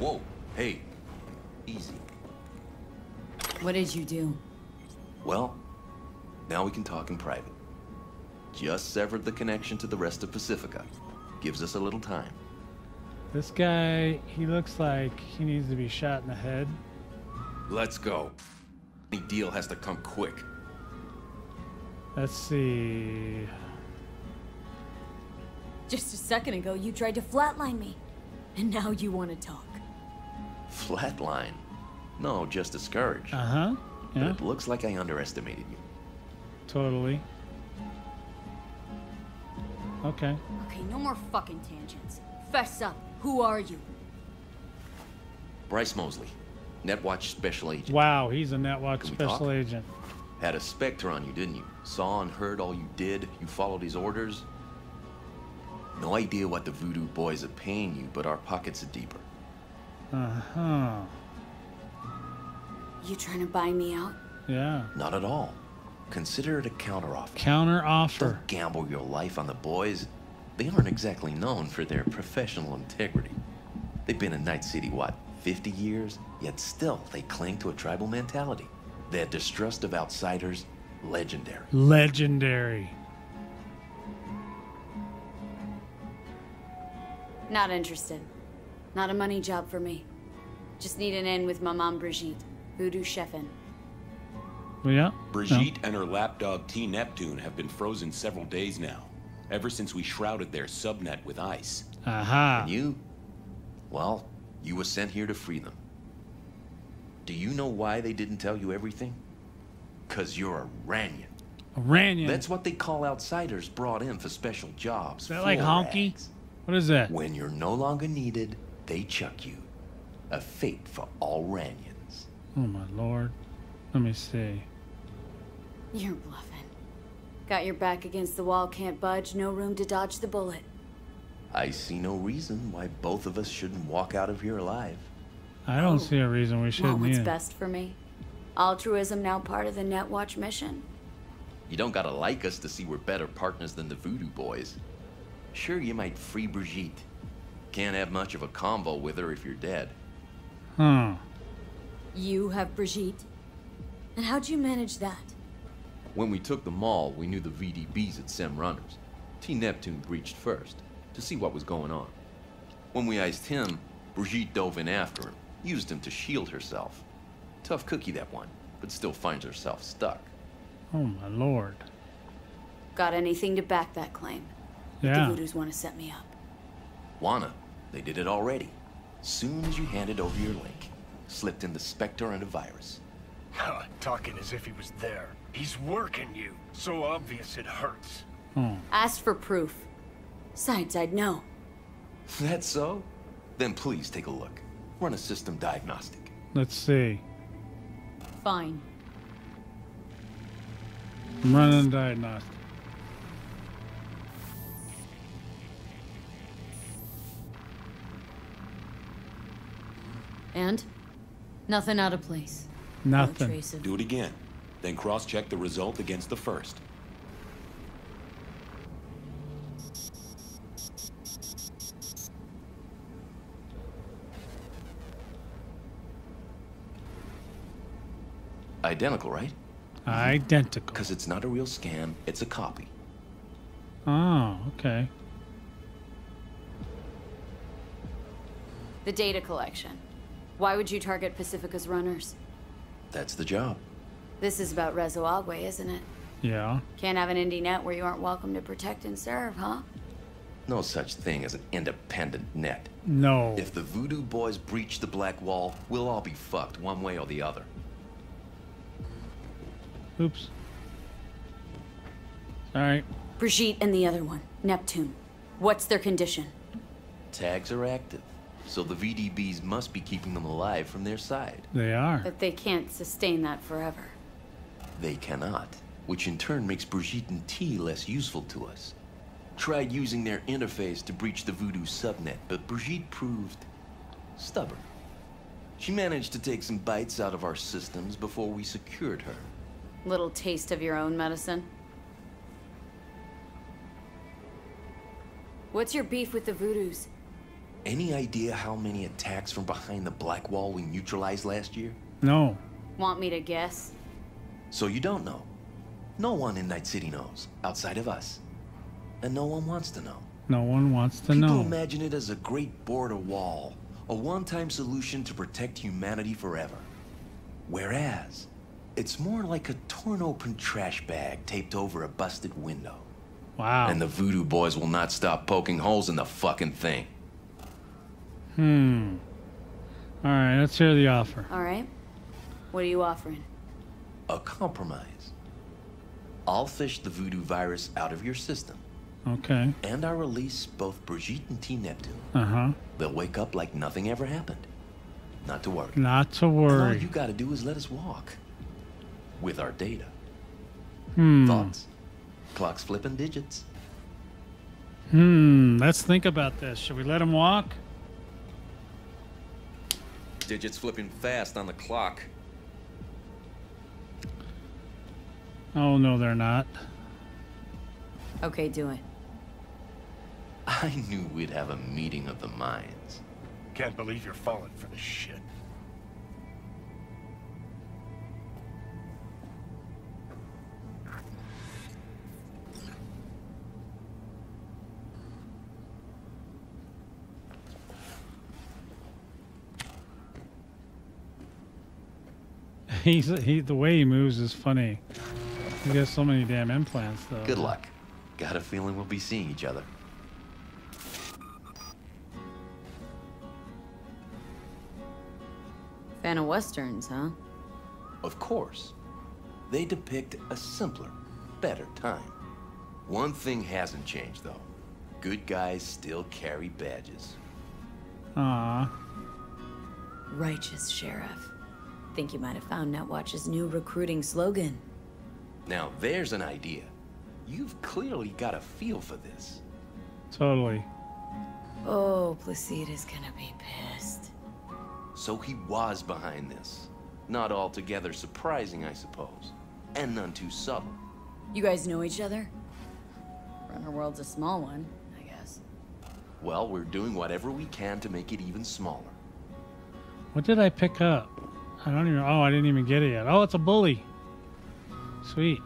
Whoa, hey, easy. What did you do? Well, now we can talk in private. Just severed the connection to the rest of Pacifica. Gives us a little time. This guy, he looks like he needs to be shot in the head. Let's go. The deal has to come quick. Let's see. Just a second ago, you tried to flatline me. And now you want to talk. Flatline? No, just discourage. Uh-huh. Yeah. But it looks like I underestimated you. Totally. Okay. Okay, no more fucking tangents. Fess up. Who are you? Bryce Mosley, Netwatch special agent. Wow, he's a Netwatch special agent. Had a specter on you, didn't you? Saw and heard all you did. You followed his orders. No idea what the Voodoo Boys are paying you, but our pockets are deeper. Uh-huh. You trying to buy me out? Yeah. Not at all. Consider it a counteroffer. Counteroffer. Don't gamble your life on the boys. They aren't exactly known for their professional integrity. They've been in Night City, what, 50 years? Yet still, they cling to a tribal mentality. Their distrust of outsiders, legendary. Legendary. Not interested. Not a money job for me. Just need an end with Maman Brigitte, voodoo chefin. Well, yeah. Brigitte and her lapdog Ti Neptune have been frozen several days now, ever since we shrouded their subnet with ice. Aha. And you? Well, you were sent here to free them. Do you know why they didn't tell you everything? Because you're a Ranyan. A Ranyan? That's what they call outsiders brought in for special jobs. Is that like honky? Rags. What is that? When you're no longer needed, they chuck you. A fate for all Ranyans. Oh my lord. Let me see. You're bluffing. Got your back against the wall, can't budge, no room to dodge the bullet. I see no reason why both of us shouldn't walk out of here alive. I don't see a reason we shouldn't. What's best for me? Altruism now part of the Netwatch mission. You don't gotta like us to see we're better partners than the Voodoo Boys. Sure, you might free Brigitte. Can't have much of a combo with her if you're dead. Hmm. You have Brigitte? And how'd you manage that? When we took the mall, we knew the VDBs had sent runners. Ti Neptune breached first to see what was going on. When we iced him, Brigitte dove in after him, used him to shield herself. Tough cookie that one, but still finds herself stuck. Oh my lord. Got anything to back that claim? Yeah. The Voodoos want to set me up. Wanna? They did it already. Soon as you handed over your link, slipped in the Spectre and a virus. Talking as if he was there. He's working you. So obvious it hurts. Hmm. Ask for proof. Besides, I'd know. That's so? Then please take a look. Run a system diagnostic. Let's see. Fine. I'm running a diagnostic. And? Nothing out of place. Nothing. No trace of... Do it again. Then cross-check the result against the first. Identical, right? Identical. Because it's not a real scan, it's a copy. Oh, okay. The data collection. Why would you target Pacifica's runners? That's the job. This is about Reszoalgue, isn't it? Yeah. Can't have an indie net where you aren't welcome to protect and serve, huh? No such thing as an independent net. No. If the Voodoo Boys breach the Black Wall, we'll all be fucked one way or the other. Oops. All right. Brigitte and the other one, Neptune. What's their condition? Tags are active. So the VDBs must be keeping them alive from their side. They are. But they can't sustain that forever. They cannot, which in turn makes Brigitte and T less useful to us. Tried using their interface to breach the Voodoo subnet, but Brigitte proved stubborn. She managed to take some bites out of our systems before we secured her. Little taste of your own medicine. What's your beef with the Voodoos? Any idea how many attacks from behind the Black Wall we neutralized last year? No. Want me to guess? So you don't know? No one in Night City knows, outside of us. And no one wants to know. No one wants to know. People imagine it as a great border wall, a one-time solution to protect humanity forever. Whereas, it's more like a torn-open trash bag taped over a busted window. Wow. And the Voodoo Boys will not stop poking holes in the fucking thing. Hmm. All right, let's hear the offer. All right. What are you offering? A compromise. I'll fish the voodoo virus out of your system. Okay. And I'll release both Brigitte and Ti Neptune. Uh-huh. They'll wake up like nothing ever happened. Not to worry. Not to worry. And all you got to do is let us walk. With our data. Hmm. Thoughts? Clocks flipping digits. Hmm. Let's think about this. Should we let them walk? Digits flipping fast on the clock. Oh, no, they're not. Okay, do it. I knew we'd have a meeting of the minds. Can't believe you're falling for this shit. The way he moves is funny. He has so many damn implants, though. Good luck. Got a feeling we'll be seeing each other. Fan of westerns, huh? Of course. They depict a simpler, better time. One thing hasn't changed, though. Good guys still carry badges. Aww. Righteous Sheriff. Think you might have found Netwatch's new recruiting slogan. Now there's an idea. You've clearly got a feel for this. Totally. Oh, Placida's gonna be pissed. So he was behind this. Not altogether surprising, I suppose. And none too subtle. You guys know each other? Runner World's a small one, I guess. Well, we're doing whatever we can to make it even smaller. What did I pick up? I don't even... Oh, I didn't even get it yet. Oh, it's a bully. Sweet.